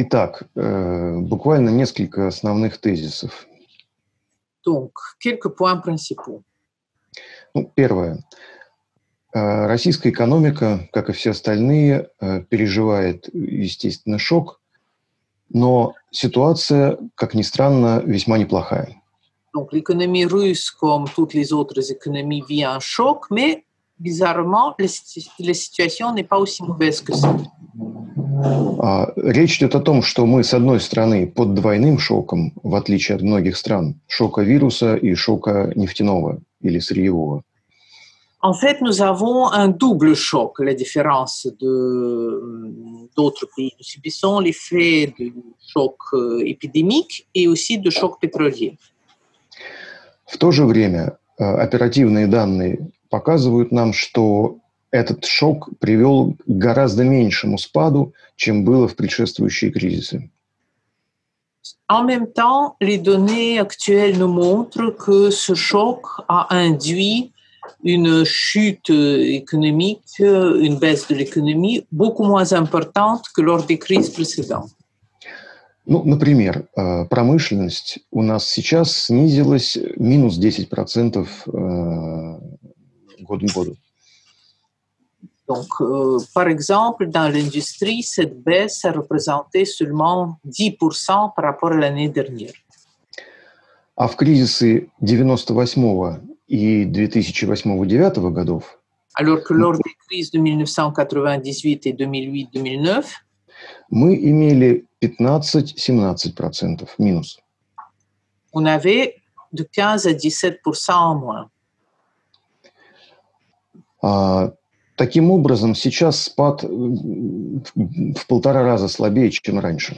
Итак, буквально несколько основных тезисов. Donc, quelques points principaux. Ну, первое. Российская экономика, как и все остальные, переживает, естественно, шок, но ситуация, как ни странно, весьма неплохая. Donc, l'économie russe, comme toutes les autres économies, vit un choc, mais bizarrement, la situation n'est pas aussi mauvaise que ça. Речь идет о том, что мы, с одной стороны, под двойным шоком, в отличие от многих стран, шока вируса и шока нефтяного или сырьевого. En fait, nous avons un double choc, la différence d'autres pays. Nous subissons l'effet du choc épidémique et aussi du choc pétrolier. В то же время оперативные данные показывают нам, что этот шок привел к гораздо меньшему спаду, чем было в предшествующие кризисы. En même temps, les données actuelles nous montrent que ce choc a induit une chute économique, une baisse de l'économie beaucoup moins importante que lors des crises précédentes. Ну, например, промышленность у нас сейчас снизилась минус 10% год к году. Donc, par exemple, dans l'industrie, cette baisse a représenté seulement 10% par rapport à l'année dernière. А в кризисы 98-го и 2008-2009 годов. Alors que lors des crises de 1998 et 2008-2009, мы имели 15-17% минус. On avait de 15 à 17% en moins. Таким образом, сейчас спад в 1,5 раза слабее, чем раньше.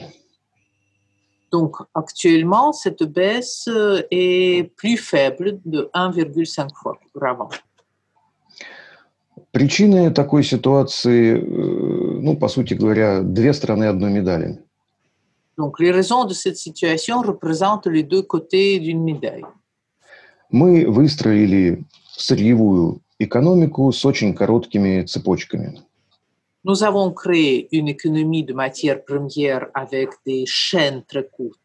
Donc, actuellement, cette baisse est plus faible de 1,5 fois qu'avant. Причины такой ситуации, ну, по сути говоря, две стороны одной медали. Donc, les raisons de cette situation représentent les deux côtés d'une médaille. Мы выстроили сырьевую экономику с очень короткими цепочками. Nous avons créé une économie de matières premières avec des chaînes très courtes.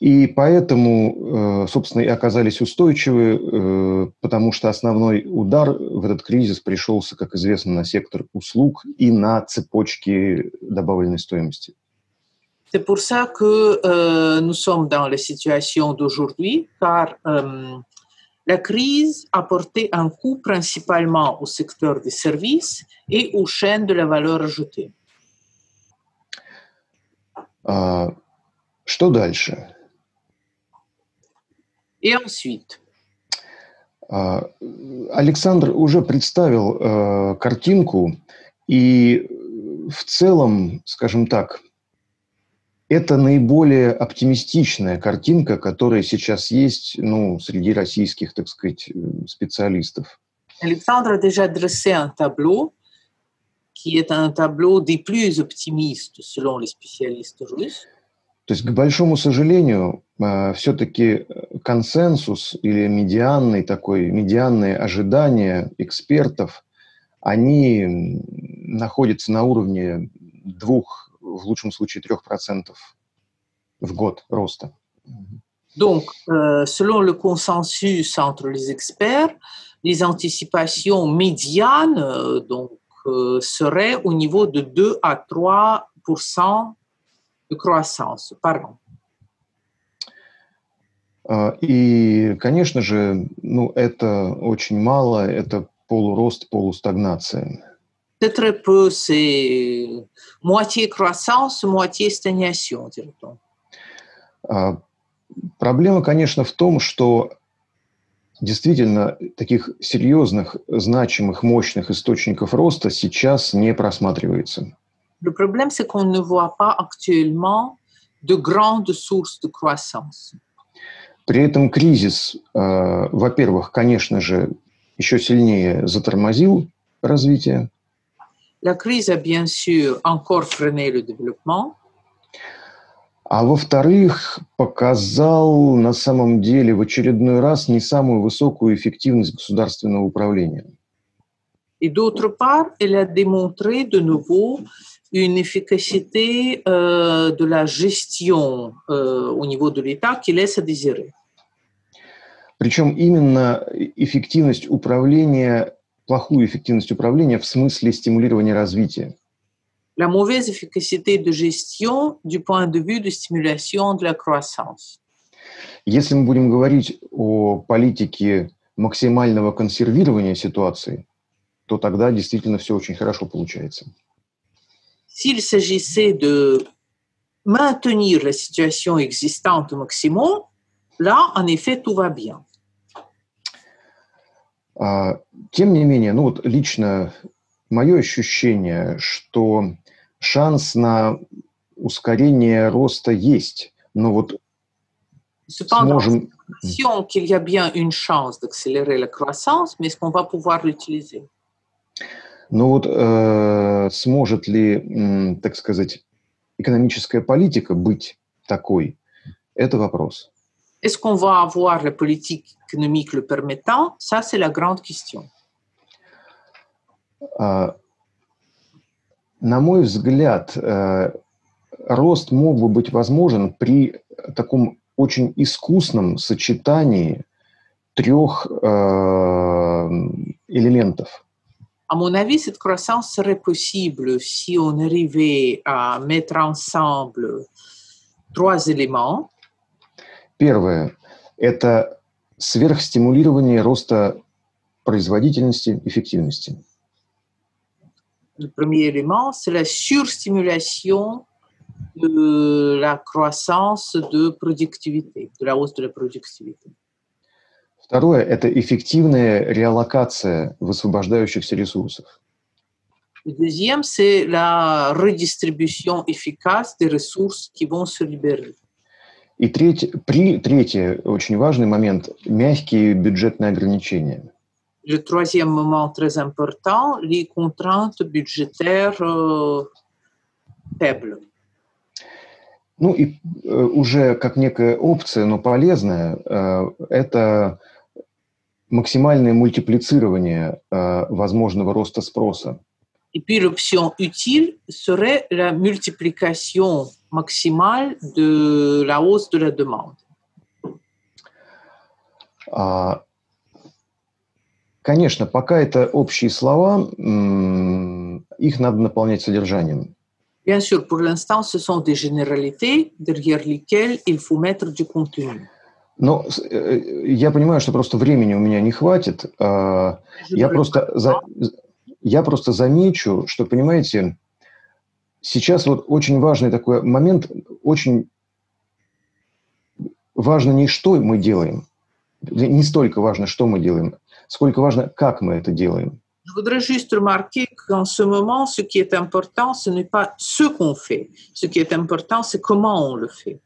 И поэтому, собственно, и оказались устойчивы, потому что основной удар в этот кризис пришелся, как известно, на сектор услуг и на цепочки добавленной стоимости. C'est pour ça que nous sommes dans la situation d'aujourd'hui, car la crise a porté un coup principalement au secteur des services et aux chaînes de la valeur ajoutée. Что дальше? Et ensuite? Александр уже представил картинку, и в целом, скажем так, это наиболее оптимистичная картинка, которая сейчас есть, ну, среди российских, так сказать, специалистов. Александр уже представил табло, которое табло des plus optimistes, selon les spécialistes russes. То есть, к большому сожалению, все-таки консенсус или медианные ожидания экспертов, они находятся на уровне 2%, в лучшем случае 3% в год роста. Donc, selon le consensus entre les experts, les anticipations médianes donc, seraient au niveau de 2 à 3% de croissance par an. И, конечно же, ну, это очень мало, это полурост, полустагнация. C'est très peu, c'est moitié croissance, moitié stagnation, dirait-on. Проблема, конечно, в том, что действительно таких серьезных, значимых, мощных источников роста сейчас не просматривается. Le problème, c'est qu'on ne voit pas actuellement de grandes sources de croissance. При этом кризис, во-первых, конечно же, еще сильнее затормозил развитие. La crise a bien sûr encore freiné le développement. А во-вторых, показал на самом деле в очередной раз не самую высокую эффективность государственного управления. Et d'autre part, elle a démontré de nouveau une efficacité de la gestion au niveau de l'État qui laisse à désirer. Причем именно эффективность управления, плохую эффективность управления в смысле стимулирования развития. La mauvaise efficacité de gestion du point de vue de stimulation de la croissance. Если мы будем говорить о политике максимального консервирования ситуации, то тогда действительно все очень хорошо получается. S'il s'agissait de maintenir la situation existante au maximum, là, en effet, tout va bien. Тем не менее, ну вот лично мое ощущение, что шанс на ускорение роста есть, но вот Cependant, сможем... Cependant, qu'il y a bien une chance d'accélérer la croissance, mais est-ce qu'on va pouvoir l'utiliser? Но вот сможет ли, так сказать, экономическая политика быть такой? Это вопрос. Est-ce qu'on va avoir la politique économique le permettant? Ça, c'est la grande question. На мой взгляд, рост мог бы быть возможен при таком очень искусном сочетании трех элементов. À mon avis, cette croissance serait possible si on arrivait à mettre ensemble trois éléments. Первое – это сверхстимулирование роста производительности, эффективности. Le premier élément, c'est la surstimulation de la croissance de productivité, de la hausse de la productivité. Второе – это эффективная реалокация высвобождающихся ресурсов. Deuxième, c'est la redistribution efficace des ressources qui vont se libérer. И третий очень важный момент – мягкие бюджетные ограничения. Le troisième moment très important, les contraintes budgétaires faibles. Ну и уже как некая опция, но полезная, это максимальное мультиплицирование возможного роста спроса. Et puis l'option utile serait la multiplication maximale de la hausse de la demande. Конечно, пока это общие слова, их надо наполнять содержанием. Bien sûr, pour l'instant, ce sont des généralités derrière lesquelles il faut mettre du contenu. Но я понимаю, что просто времени у меня не хватит. Я просто замечу, что, понимаете, сейчас вот очень важный такой момент, очень важно не что мы делаем, не столько важно, что мы делаем, сколько важно, как мы это делаем. Je voudrais juste remarquer qu'en ce moment, ce qui est important, ce n'est pas ce qu'on fait. Ce qui est important, c'est comment on le fait.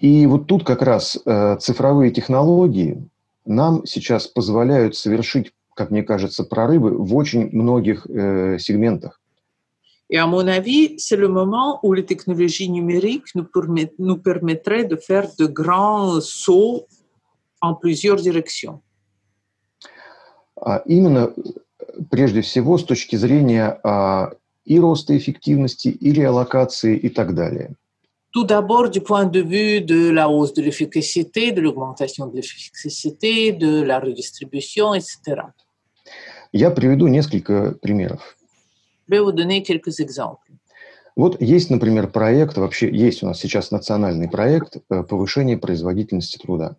И вот тут как раз цифровые технологии нам сейчас позволяют совершить, как мне кажется, прорывы в очень многих сегментах. Et à mon avis, c'est le moment où les technologies numériques nous permettraient de faire de grands sauts en plusieurs directions. Именно, прежде всего, с точки зрения и роста эффективности, и реалокации, и так далее. Tout d'abord, du point de vue de la hausse de l'efficacité, de l'augmentation de l'efficacité, de la redistribution, etc. Я приведу несколько примеров. Je vais vous donner quelques exemples. Вот есть, например, проект, вообще есть у нас сейчас национальный проект «Повышение производительности труда».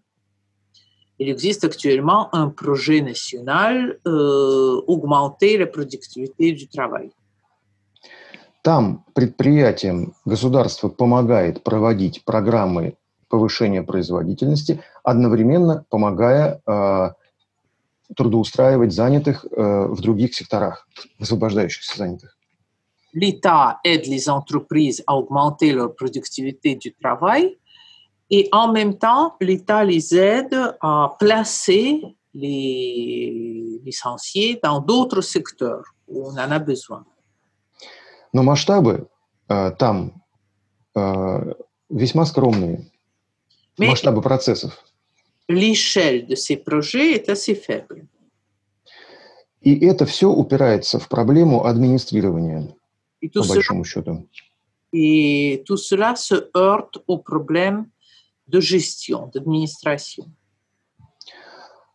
Il existe actuellement un projet national augmenter la productivité du travail. Там предприятиям государство помогает проводить программы повышения производительности, одновременно помогая трудоустраивать занятых в других секторах, освобождающихся занятых. L'État aide les entreprises à augmenter leur productivité du travail. Et en même temps, l'État les aide à placer les licenciés dans d'autres secteurs où on en a besoin. Но масштабы там весьма скромные. Mais масштабы процессов. L'échelle de ces projets est assez faible. И это все упирается в проблему администрирования. И по большому счету. Et tout cela se heurte aux problèmes de gestion, d'administration.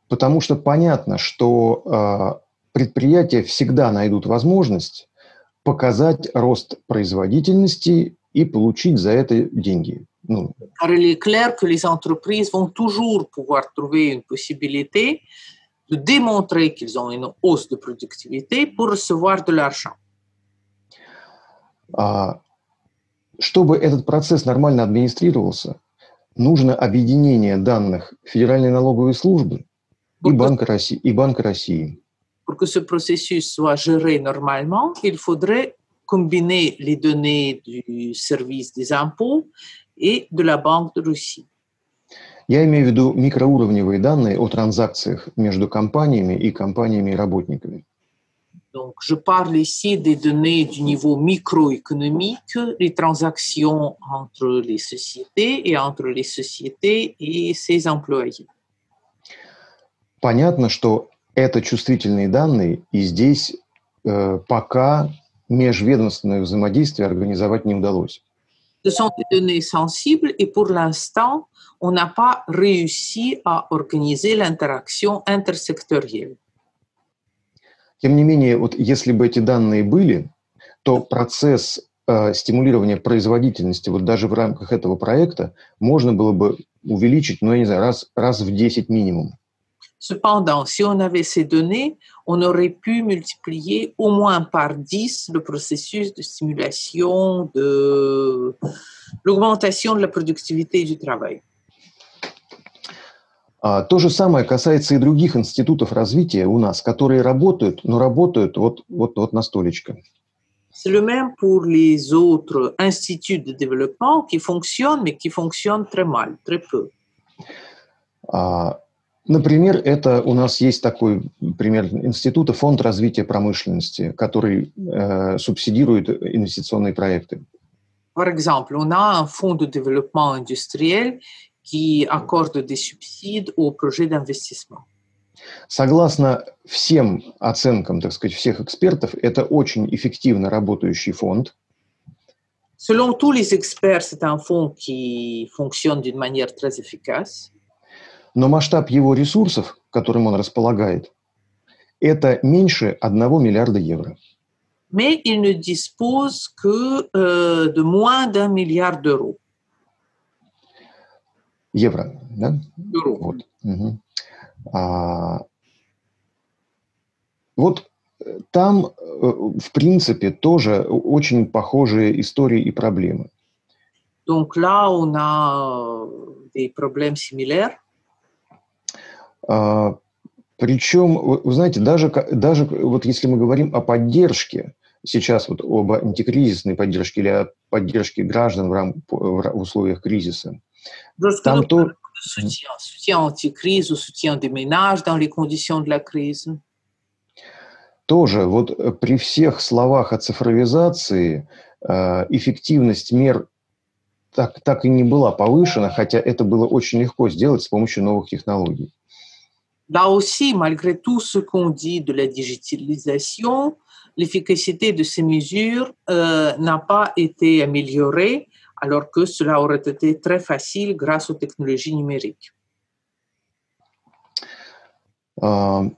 Потому что понятно, что предприятия всегда найдут возможность показать рост производительности и получить за это деньги. Ну. Car il est clair que les entreprises vont toujours pouvoir trouver une possibilité de démontrer qu'ils ont une hausse de productivité pour recevoir de l'argent. Чтобы этот процесс нормально администрировался, нужно объединение данных Федеральной налоговой службы и Банка России. Pour que ce processus soit géré normalement, il faudrait combiner les données du service des impôts et de la Banque de Russie. Я имею в виду микроуровневые данные о транзакциях между компаниями и компаниями и работниками. Donc, je parle ici des données du niveau microéconomique, les transactions entre les sociétés et entre les sociétés et ses employés. Понятно, что это чувствительные данные, и здесь пока межведомственное взаимодействие организовать не удалось. Ce sont des données sensibles et pour l'instant, on n'a pas réussi à organiser l'interaction intersectorielle. Тем не менее, вот если бы эти данные были, то процесс стимулирования производительности вот даже в рамках этого проекта можно было бы увеличить, ну, я не знаю, раз в 10 минимум. Cependant, si on avait ces données, on aurait pu multiplier au moins par 10 le processus de stimulation de l'augmentation de la productivité du travail. То же самое касается и других институтов развития у нас, которые работают, но работают вот на столечко. C'est le même pour les autres instituts de développement qui fonctionnent, mais qui fonctionnent très mal, très peu. Например, это у нас есть такой пример института фонд развития промышленности, который субсидирует инвестиционные проекты. Par exemple, on a un fonds de développement industriel qui accorde des subsides aux projets d'investissement. Согласно всем оценкам, так сказать, всех экспертов, это очень эффективно работающий фонд. Selon tous les experts, c'est un fonds qui fonctionne d'une manière très efficace. Но масштаб его ресурсов, которым он располагает, это меньше 1 миллиарда евро. Mais il ne dispose que de moins d'un milliard d'euros. Евро, да? Евро. Вот. Угу. Вот там, в принципе, тоже очень похожие истории и проблемы. Donc là, on a des problèmes similaires. Причем, вы знаете, даже вот если мы говорим о поддержке, сейчас вот об антикризисной поддержке или о поддержке граждан в условиях кризиса, там то... Тоже вот при всех словах о цифровизации эффективность мер так и не была повышена, хотя это было очень легко сделать с помощью новых технологий. Là aussi, malgré tout ce qu'on dit de la digitalisation, l'efficacité de ces mesures n'a pas été améliorée, alors que cela aurait été très facile grâce aux technologies numériques. Ну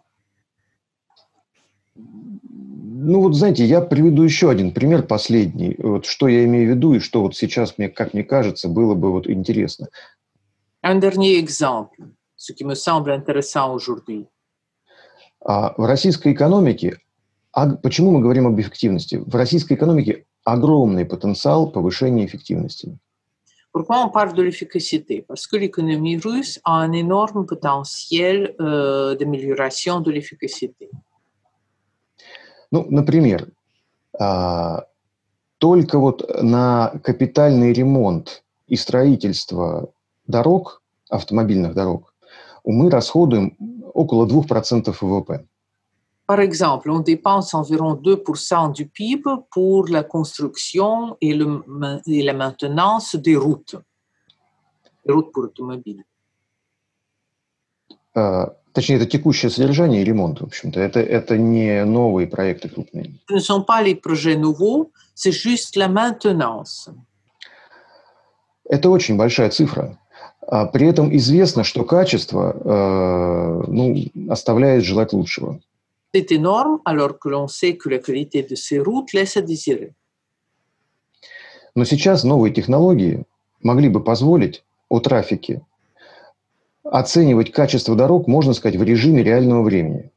вот, знаете, я приведу еще один пример, последний, вот, что я имею в виду и что вот сейчас, мне, как мне кажется, было бы вот интересно. Un dernier exemple, ce qui me semble intéressant aujourd'hui. В российской экономике, почему мы говорим об эффективности? В российской экономике огромный потенциал повышения эффективности. Pourquoi on parle de l'efficacité? Parce que l'économie russe a un énorme potentiel d'amélioration de l'efficacité. Ну, например, только вот на капитальный ремонт и строительство дорог, автомобильных дорог, мы расходуем около 2% ВВП. Par exemple, on dépense environ 2% du PIB pour la construction et la maintenance des routes pour automobiles. 3% Точнее, это текущее содержание и ремонт, в общем-то. Это не новые проекты крупные. Ce ne sont pas les projets nouveaux, c'est juste la maintenance. Это очень большая цифра. При этом известно, что качество оставляет желать лучшего. C'est énorme, alors que l'on sait que la qualité de ces routes laisse à désirer. Но сейчас новые технологии могли бы позволить о трафике оценивать качество дорог, можно сказать, в режиме реального времени.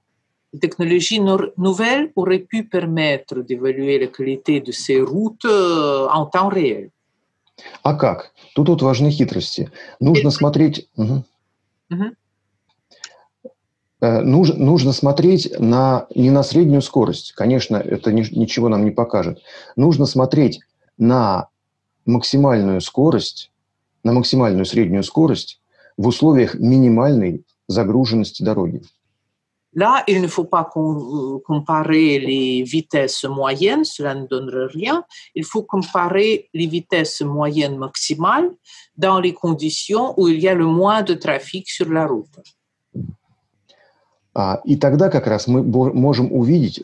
Les technologies nouvelles auraient pu permettre d'évaluer la qualité de ces routes en temps réel. А как? Тут вот важны хитрости. Нужно смотреть... Нужно смотреть не на среднюю скорость. Конечно, это ничего нам не покажет. Нужно смотреть на максимальную скорость, на максимальную среднюю скорость в условиях минимальной загруженности дороги. Là, il ne faut pas comparer les vitesses moyennes, cela ne donnerait rien. Il faut comparer les vitesses moyennes maximales dans les conditions où il y a le moins de trafic sur la route. И тогда как раз мы можем увидеть,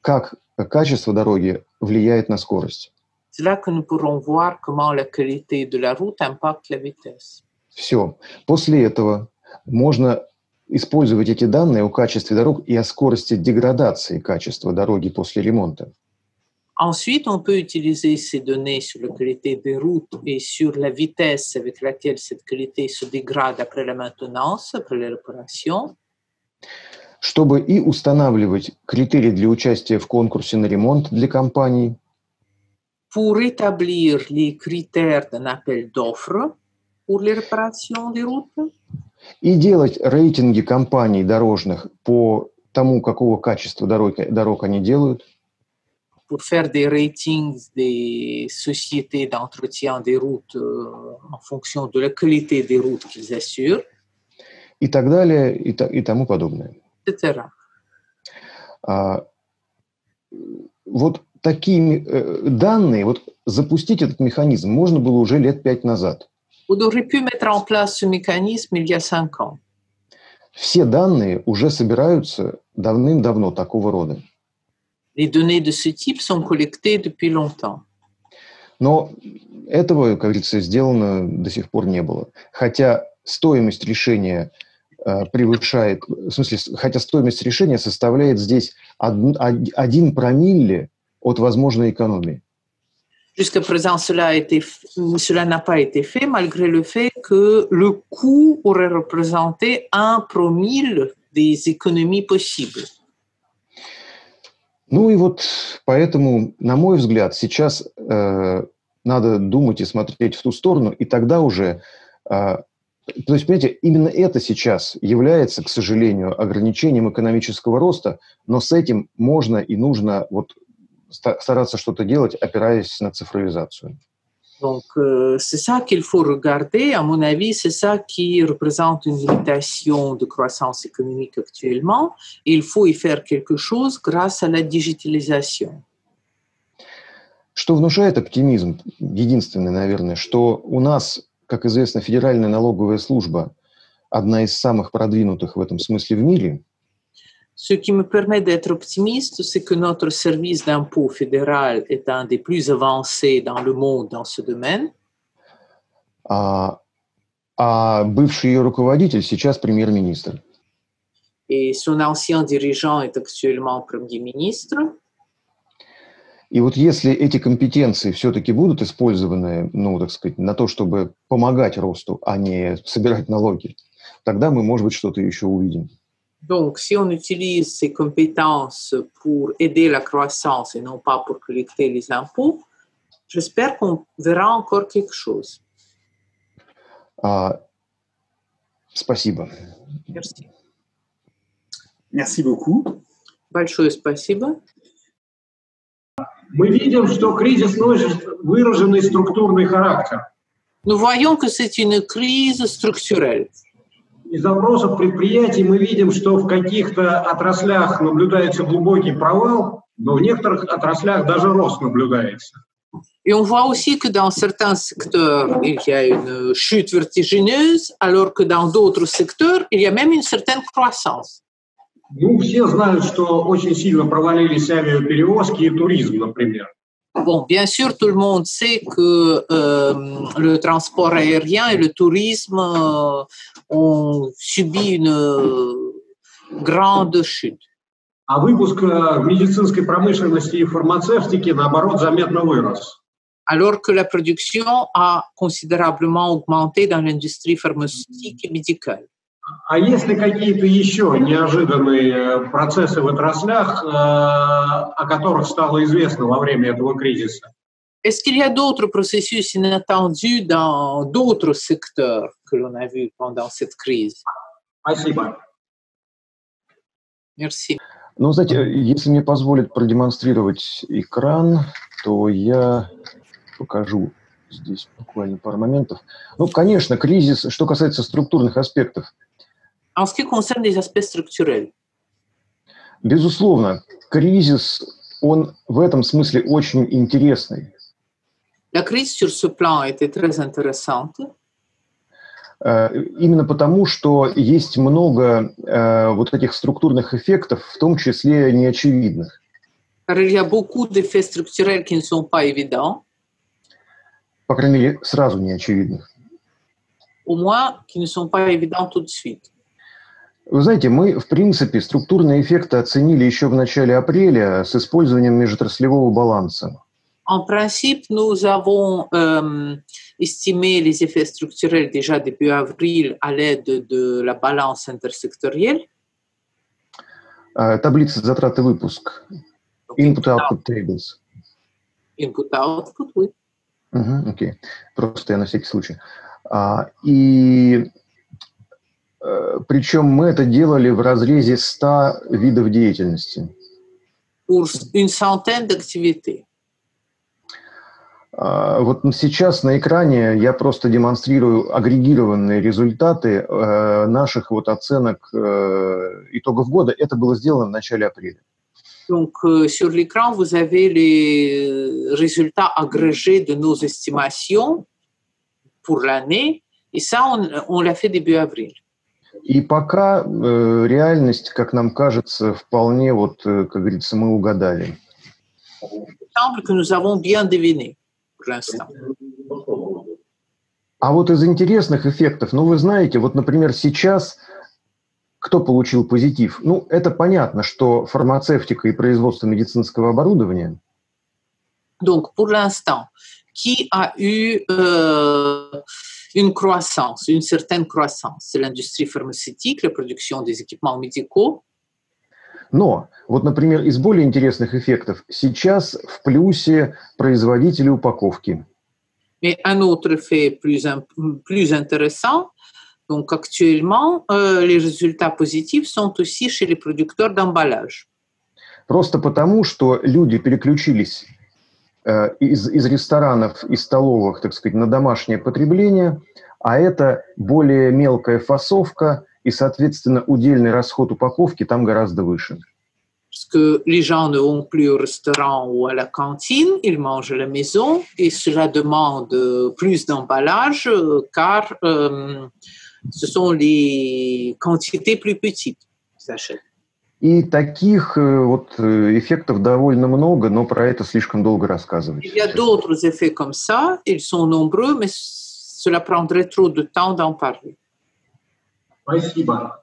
как качество дороги влияет на скорость. C'est là que nous pourrons voir comment la qualité de la route impacte la vitesse. Все. После этого можно использовать эти данные о качестве дорог и о скорости деградации качества дороги после ремонта. Ensuite, on peut utiliser ces données sur la qualité des routes et sur la vitesse avec laquelle cette qualité se dégrade après la maintenance, après la réparation. Чтобы и устанавливать критерии для участия в конкурсе на ремонт для компаний. Pour établir les critères d'un appel d'offres pour les réparations des routes. И делать рейтинги компаний дорожных по тому, какого качества дорог они делают. Pour faire des ratings des sociétés d'entretien des routes en fonction de la qualité des routes qu'ils assurent. И так далее, и тому подобное. Etc. Вот такие данные, запустить этот механизм можно было уже лет 5 назад. On aurait pu mettre en place ce mécanisme il y a 5 ans. Все данные уже собираются давным-давно такого рода. Les données de ce type sont collectées depuis longtemps. Но этого, как говорится, сделано до сих пор не было. Хотя стоимость решения стоимость решения составляет здесь 1 промилле от возможной экономии. Jusqu'à présent, cela n'a pas été fait, malgré le fait que le coût aurait représenté 1/1000 des économies possibles. Ну и поэтому, на мой взгляд, сейчас надо думать и смотреть в ту сторону, и тогда уже... то есть, понимаете, именно это сейчас является, к сожалению, ограничением экономического роста, но с этим можно и нужно... стараться что-то делать, опираясь на цифровизацию. Donc, c'est ça qu'il faut regarder. À mon avis, c'est ça qui représente une limitation de croissance économique actuellement. Il faut y faire quelque chose grâce à la digitalisation. Что внушает оптимизм? Единственное, наверное, что у нас, как известно, Федеральная налоговая служба одна из самых продвинутых в этом смысле в мире. Ce qui me permet d'être optimiste, c'est que notre service d'impôt fédéral est un des plus avancés dans le monde dans ce domaine. Бывший ее руководитель сейчас премьер-министр. Et son ancien dirigeant est actuellement premier ministre. И если эти компетенции все-таки будут использованы, на то, чтобы помогать росту, а не собирать налоги, тогда мы, может быть, что-то еще увидим. Donc, si on utilise ces compétences pour aider la croissance et non pas pour collecter les impôts, j'espère qu'on verra encore quelque chose. Спасибо. Merci. Merci beaucoup. Большое спасибо. Мы видим, что кризис носит выраженный структурный характер. Nous voyons que c'est une crise structurelle. Из опросов предприятий мы видим, что в каких-то отраслях наблюдается глубокий провал, но в некоторых отраслях даже рост наблюдается. Et on voit aussi que dans certains secteurs, il y a une chute vertigineuse, alors que dans d'autres secteurs, il y a même une certaine croissance. Ну, все знают, что очень сильно провалились авиаперевозки и туризм, например. Bon, bien sûr, tout le monde sait que le transport aérien et le tourisme ont subi une grande chute. А выпуск в медицинской промышленности и фармацевтике, наоборот, заметно вырос. Alors que la production a considérablement augmenté dans l'industrie pharmaceutique et médicale. А есть ли какие-то еще неожиданные процессы в отраслях, о которых стало известно во время этого кризиса? Est-ce qu'il y a d'autres processus inattendus dans d'autres secteurs que l'on a vu pendant cette crise? Спасибо. Merci. Ну, знаете, если мне позволят продемонстрировать экран, то я покажу здесь буквально пару моментов. Ну, конечно, кризис, что касается структурных аспектов. En ce qui concerne les aspects structurels. Безусловно, кризис, он в этом смысле очень интересный. La crise sur ce plan était très intéressante. Именно потому, что есть много вот этих структурных эффектов, в том числе неочевидных. Il y a beaucoup d'effets structurels qui ne sont pas évidents. По крайней мере, сразу неочевидных. Au moins, qui ne sont pas évidents tout de suite. Вы знаете, мы, в принципе, структурные эффекты оценили еще в начале апреля с использованием межотраслевого баланса. En principe, nous avons estimé les effets structurels déjà début avril à l'aide de la balance intersectorielle. Таблица затрат и выпуск. Input-output tables. Input-output, oui. Угу, окей. Просто я на всякий случай. И причем мы это делали в разрезе 100 видов деятельности. Pour une centaine d'activités. Вот сейчас на экране я просто демонстрирую агрегированные результаты наших вот оценок итогов года. Это было сделано в начале апреля. Donc, sur l'écran, vous avez les résultats agrégés de nos estimations pour l'année. Et ça, on l'a fait début avril. И пока реальность, как нам кажется, вполне, вот, как говорится, мы угадали. Il semble que nous avons bien deviné. А вот из интересных эффектов, ну, вы знаете, вот, например, сейчас кто получил позитив? Ну, это понятно, что фармацевтика и производство медицинского оборудования. Donc, pour l'instant, qui a eu une croissance, une certaine croissance? C'est l'industrie pharmaceutique, la production des équipements médicaux. Но, вот, например, из более интересных эффектов сейчас в плюсе производители упаковки. Mais un autre fait plus intéressant, donc actuellement, les résultats positifs sont aussi chez les producteurs d'emballage. Просто потому, что люди переключились из ресторанов, из столовых, так сказать, на домашнее потребление, а это более мелкая фасовка, и, соответственно, удельный расход упаковки там гораздо выше. Parce que les gens ne vont plus au restaurant ou à la cantine, ils mangent à la maison, et cela demande plus d'emballage, car ce sont les quantités plus petites qu'ils achètent. И таких вот эффектов довольно много, но про это слишком долго рассказывать. Il y a d'autres effets comme ça, ils sont nombreux, mais cela prendrait trop de temps d'en parler. Спасибо.